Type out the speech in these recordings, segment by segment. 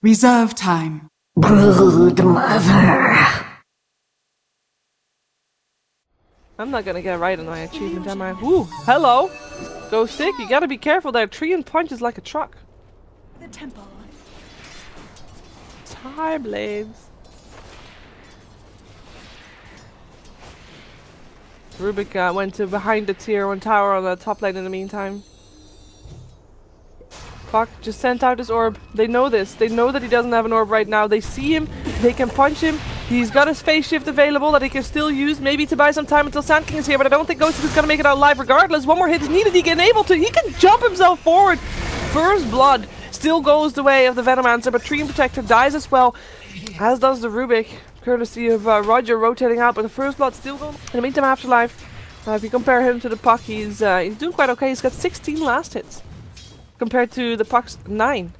Reserve time. Brood mother. I'm not gonna get right on my achievement, am I? Ooh, hello! Ghostik, you gotta be careful there. Treant punches like a truck. The temple. Tire blades. Rubick went to behind the tier 1 tower on the top lane in the meantime. Puck just sent out his orb. They know this. They know that he doesn't have an orb right now. They see him. They can punch him. He's got a space shift available that he can still use, maybe to buy some time until Sand King is here, but I don't think Ghostik is going to make it out alive regardless. One more hit is needed. He can able to. He can jump himself forward. First blood still goes the way of the Venomancer, but Treant Protector dies as well, as does the Rubick, courtesy of Roger rotating out, but the first blood still goes. In the meantime, Afterlife, if you compare him to the Puck, he's doing quite okay. He's got 16 last hits. Compared to the Puck's 9.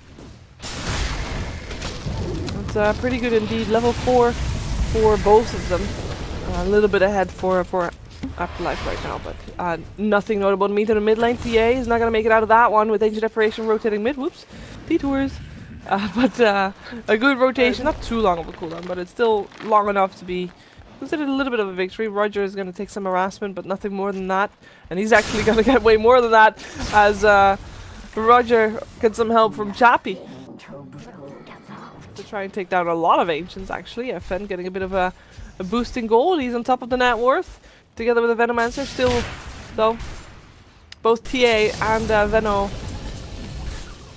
That's pretty good indeed. Level 4 for both of them. A little bit ahead for Afterlife right now, but nothing notable to me. To the mid lane, TA is not going to make it out of that one with Ancient Apparition rotating mid. Whoops. Detours. But a good rotation. Not too long of a cooldown, but it's still long enough to be considered a little bit of a victory. Roger is going to take some harassment, but nothing more than that. And he's actually going to get way more than that as... Roger gets some help from Chappie to try and take down a lot of Ancients, actually. Fen getting a bit of a boost in gold. He's on top of the net worth, together with the Venomancer. Still, though, both TA and Veno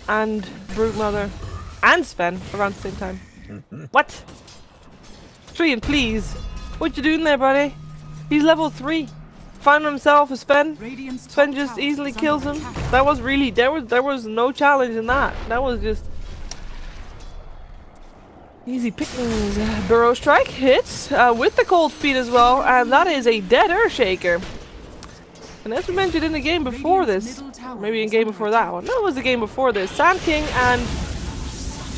and Broodmother and Sven around the same time. What? Treant, please. What you doing there, buddy? He's level 3. Found himself a Sven. Sven just easily kills him. That was really there was no challenge in that. That was just easy pickings. Burrow strike hits with the cold feet as well, and that is a dead Earthshaker. And as we mentioned in the game before this, maybe in game before that one. No, it was the game before this. Sand King and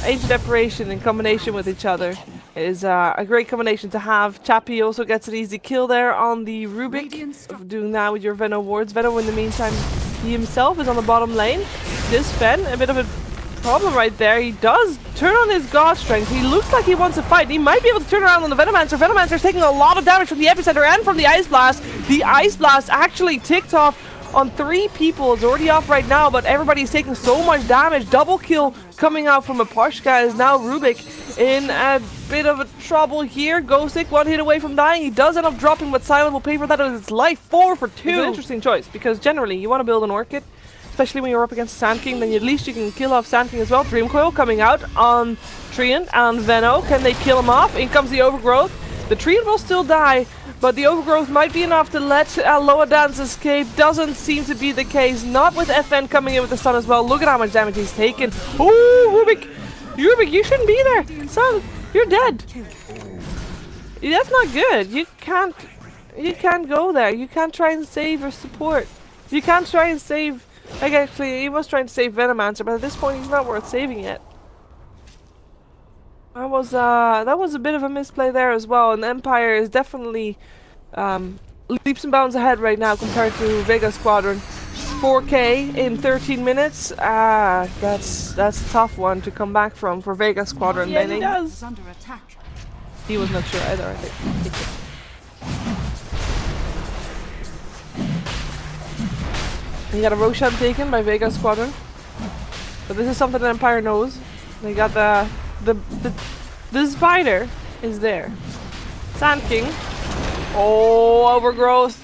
Ancient Apparition in combination with each other is a great combination to have. Chappie also gets an easy kill there on the Rubick, doing that with your Venom Wards. Venom, in the meantime, he himself is on the bottom lane. This Fen, a bit of a problem right there. He does turn on his God Strength. He looks like he wants to fight. He might be able to turn around on the Venomancer. Venomancer is taking a lot of damage from the Epicenter and from the Ice Blast. The Ice Blast actually ticked off on 3 people. It's already off right now, but everybody's taking so much damage. Double kill coming out from Apashka is now Rubick in a bit of a trouble here. Ghostik, 1 hit away from dying. He does end up dropping, but Silent will pay for that as it's life. 4 for 2. It's an interesting choice, because generally you want to build an Orchid, especially when you're up against Sand King, then at least you can kill off Sand King as well. Dream Coil coming out on Treant and Veno. Can they kill him off? In comes the Overgrowth. The Treant will still die, but the Overgrowth might be enough to let Loa Dance escape. Doesn't seem to be the case. Not with FN coming in with the stun as well. Look at how much damage he's taken. Ooh, Rubick, you shouldn't be there. Son, you're dead. That's not good. You can't go there. You can't try and save your support. You can't try and save... Like, actually, he was trying to save Venomancer, but at this point, he's not worth saving yet. That was a bit of a misplay there as well, and Empire is definitely leaps and bounds ahead right now compared to Vega Squadron. 4K in 13 minutes. That's a tough one to come back from for Vega Squadron. Yeah, he does. Under attack. He was not sure either, I think. He got a Roshan taken by Vega Squadron, but this is something that Empire knows. They got the spider is there. Sand King. Oh, Overgrowth.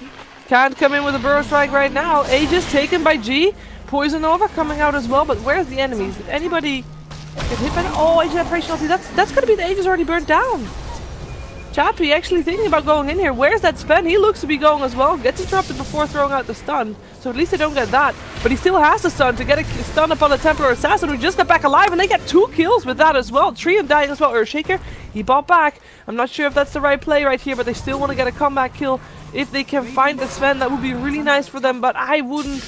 Can't come in with a Burrow strike right now. Aegis taken by G. Poison over coming out as well, but where's the enemies? Did anybody get hit by... Oh, Aegis Apparition. That's going to be the Aegis already burnt down. Chappie actually thinking about going in here. Where's that Sven? He looks to be going as well. Gets interrupted before throwing out the stun, so at least they don't get that. But he still has the stun to get a stun upon the Templar Assassin, who just got back alive, and they get 2 kills with that as well. Treant dying as well. Earthshaker, he bought back. I'm not sure if that's the right play right here, but they still want to get a comeback kill. If they can find the Sven, that would be really nice for them, but I wouldn't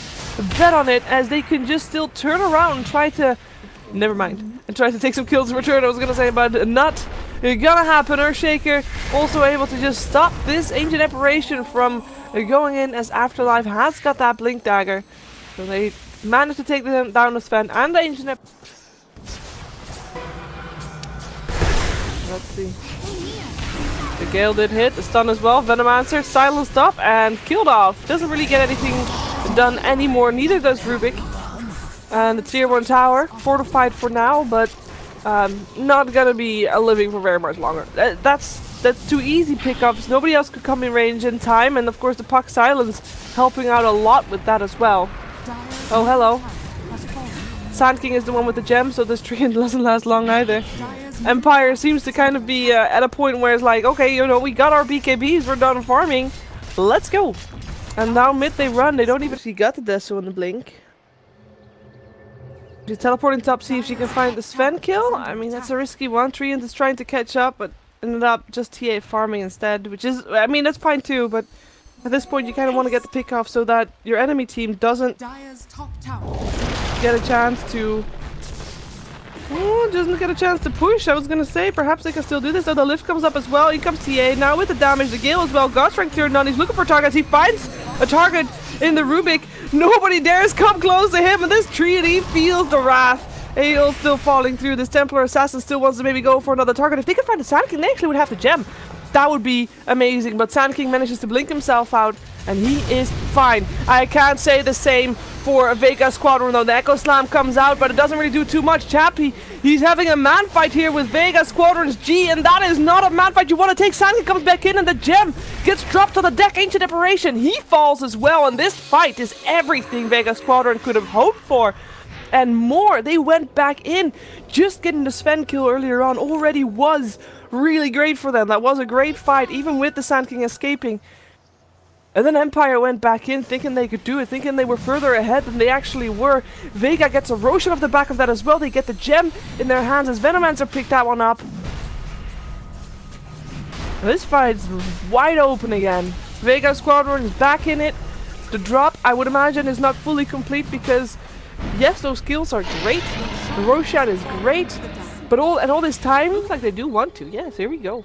bet on it, as they can just still turn around and try to... Never mind. And try to take some kills in return, I was going to say, but not... It's gonna happen. Earthshaker also able to just stop this Ancient Apparition from going in, as Afterlife has got that Blink Dagger. So they managed to take them down the Sven and the Ancient Apparition. Let's see. The Gale did hit, the stun as well, Venomancer silenced up and killed off. Doesn't really get anything done anymore, neither does Rubick. And the tier 1 tower, fortified for now, but not gonna be a living for very much longer. That's too easy pickups, nobody else could come in range in time, and of course the Puck silence helping out a lot with that as well. Oh, hello. Sand King is the one with the gem, so this Treant doesn't last long either. Empire seems to kind of be at a point where it's like, okay, you know, we got our BKBs, we're done farming, let's go. And now mid they run, they don't even... She got the Deso in the blink. She's teleporting top, see if she can find the Sven kill. I mean, that's a risky one. Treant is trying to catch up, but ended up just TA farming instead, which is... I mean, that's fine too, but at this point you kind of want to get the pick off so that your enemy team doesn't get a chance to... Oh, doesn't get a chance to push. I was gonna say, perhaps they can still do this. Oh, the lift comes up as well. In comes TA now with the damage. The Gale as well. Ghost rank cleared none. He's looking for targets. He finds a target in the Rubick. Nobody dares come close to him. And this Treant, he feels the wrath. AO still falling through. This Templar Assassin still wants to maybe go for another target. If they can find the Sand King, they actually would have the gem. That would be amazing. But Sand King manages to blink himself out. And he is fine. I can't say the same for Vega Squadron though. The Echo Slam comes out, but it doesn't really do too much. Chappie, he's having a man fight here with Vega Squadron's G, and that is not a man fight you want to take. Sand King comes back in, and the gem gets dropped on the deck. Ancient Apparition, he falls as well, and this fight is everything Vega Squadron could have hoped for and more. They went back in. Just getting the Sven kill earlier on already was really great for them. That was a great fight, even with the Sand King escaping. And then Empire went back in, thinking they could do it, thinking they were further ahead than they actually were. Vega gets a Roshan off the back of that as well. They get the gem in their hands as Venomancer picked that one up. This fight's wide open again. Vega Squadron is back in it. The drop, I would imagine, is not fully complete because, yes, those skills are great. The Roshan is great. But all this time, looks like they do want to. Yes, here we go.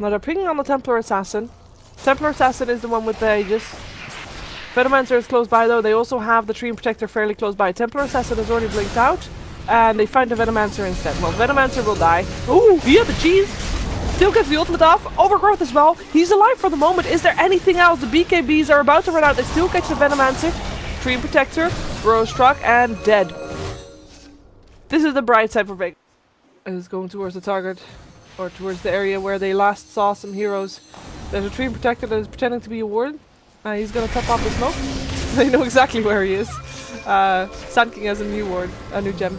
Now they're picking on the Templar Assassin. Templar Assassin is the one with the Aegis. Venomancer is close by though. They also have the Treant Protector fairly close by. Templar Assassin has already blinked out. And they find the Venomancer instead. Well, Venomancer will die. Ooh, he had the cheese. Still gets the ultimate off. Overgrowth as well. He's alive for the moment. Is there anything else? The BKBs are about to run out. They still catch the Venomancer. Treant Protector. Burrow struck and dead. This is the bright side for Vega. It is going towards the target. Or towards the area where they last saw some heroes. There's a Treant Protector that is pretending to be a ward. He's gonna top off the smoke. They know exactly where he is. Sand King has a new ward, a new gem.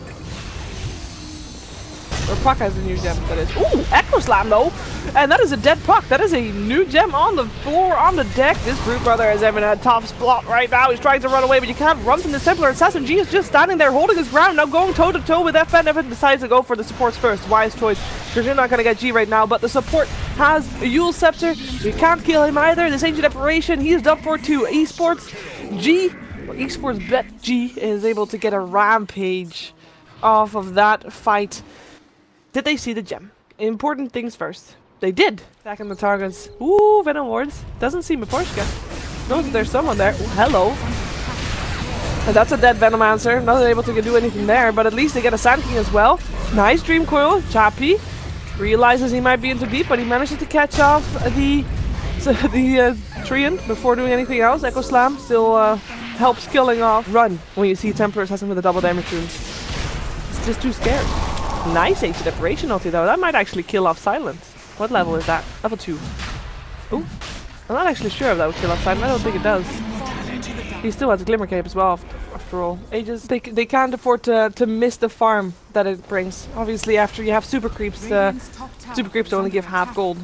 Or Puck has a new gem, that is. Ooh, Echo Slam though! And that is a dead Puck. That is a new gem on the floor, on the deck. This Brute Brother has having a top spot right now. He's trying to run away, but you can't run from the Templar Assassin. G is just standing there holding his ground, now going toe to toe with fn. fn decides to go for the supports first. Wise choice, because you're not gonna get G right now, but the support has a Yule Scepter. You can't kill him either. This Ancient Apparition, he is done for too. Esports G, well, Esports Bet G is able to get a rampage off of that fight. Did they see the gem? Important things first. They did. Back in the targets. Ooh, Venom Wards. Doesn't seem a push yet. Knows there's someone there. Ooh, hello. And that's a dead Venomancer. Not able to do anything there, but at least they get a Sand King as well. Nice Dream Coil. Chappie realizes he might be in too deep, but he manages to catch off the Treant before doing anything else. Echo Slam still helps killing off. Run when you see Templar Assassin with a double damage rune. It's just too scary. Nice Ancient Apparition ulti though. That might actually kill off Silent. What level is that? Level 2. Ooh. I'm not actually sure if that would kill off Silent. I don't think it does. He still has a Glimmer Cape as well, after all. Aegis, they can't afford to miss the farm that it brings. Obviously, after you have Super Creeps only give half gold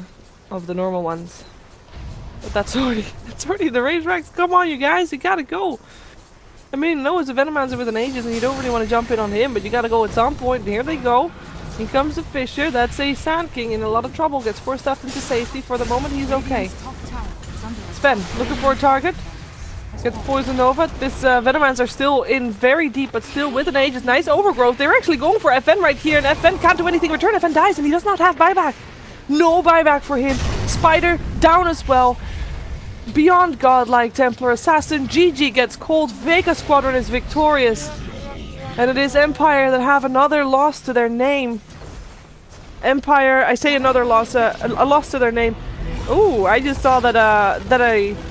of the normal ones. But that's already the Rage Rex. Come on, you guys, you gotta go. I mean, no, it's a Venomancer with an Aegis, and you don't really want to jump in on him, but you gotta go at some point. And here they go. In comes the Fisher. That's a Sand King in a lot of trouble. Gets forced off into safety. For the moment, he's okay. Sven, looking for a target. Gets poisoned over. This Venomancer still in very deep, but still with an Aegis. Nice overgrowth. They're actually going for fn right here, and fn can't do anything. Return fn dies, and he does not have buyback. No buyback for him. Spider down as well. Beyond godlike Templar Assassin, GG gets cold, Vega Squadron is victorious. And it is Empire that have another loss to their name. Empire. I say another loss, a loss to their name. Ooh, I just saw that that a